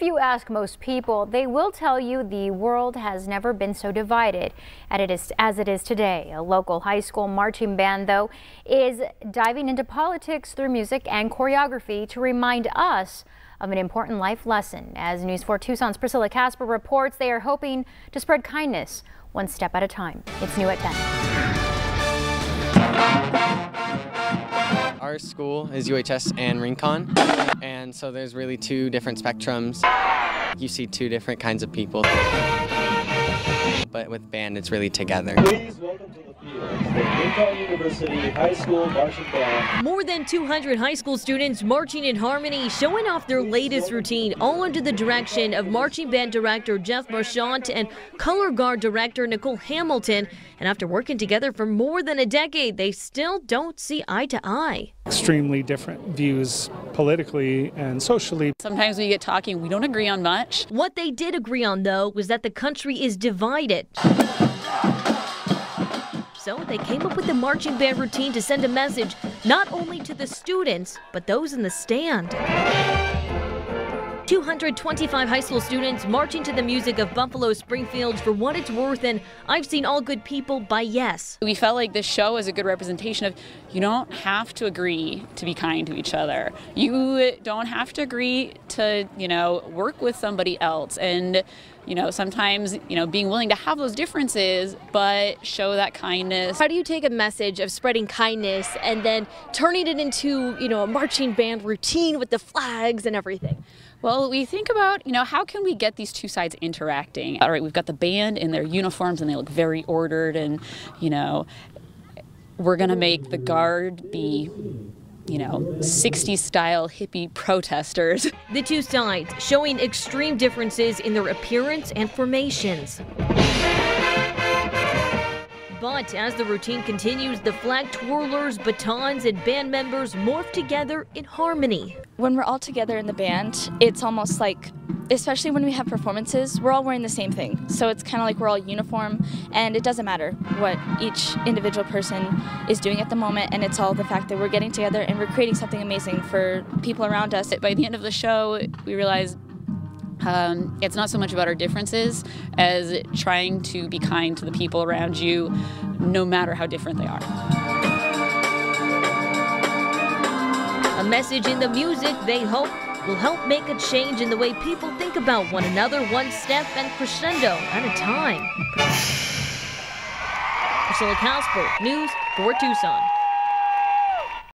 If you ask most people, they will tell you the world has never been so divided as it is today. A local high school marching band, though, is diving into politics through music and choreography to remind us of an important life lesson. As News 4 Tucson's Priscilla Casper reports, they are hoping to spread kindness one step at a time. It's new at 10. Our school is UHS and Rincon, and so there's really two different spectrums. You see two different kinds of people, but with band it's really together. Please welcome to the field the Rincon University High School Marching Band. More than 200 high school students marching in harmony, showing off their latest routine, all under the direction of marching band director Jeff Marchant and color guard director Nicole Hamilton. And after working together for more than a decade, they still don't see eye to eye. Extremely different views politically and socially. Sometimes we get talking, we don't agree on much. What they did agree on, though, was that the country is divided. So they came up with the marching band routine to send a message not only to the students, but those in the stand. 225 high school students marching to the music of Buffalo Springfield for What It's Worth and I've Seen All Good People by Yes. We felt like this show is a good representation of you don't have to agree to be kind to each other. You don't have to agree to, work with somebody else. And, sometimes, being willing to have those differences, but show that kindness. How do you take a message of spreading kindness and then turning it into, a marching band routine with the flags and everything? Well, we think about, how can we get these two sides interacting? All right, we've got the band in their uniforms and they look very ordered and, we're going to make the guard be, 60s style hippie protesters. The two sides showing extreme differences in their appearance and formations. But as the routine continues, the flag twirlers, batons, and band members morph together in harmony. When we're all together in the band, it's almost like, especially when we have performances, we're all wearing the same thing. So it's kind of like we're all uniform, and it doesn't matter what each individual person is doing at the moment, and it's all the fact that we're getting together and we're creating something amazing for people around us. By the end of the show, we realized it's not so much about our differences as trying to be kind to the people around you, no matter how different they are. A message in the music they hope will help make a change in the way people think about one another, one step and crescendo at a time. Priscilla Casper, News 4 Tucson.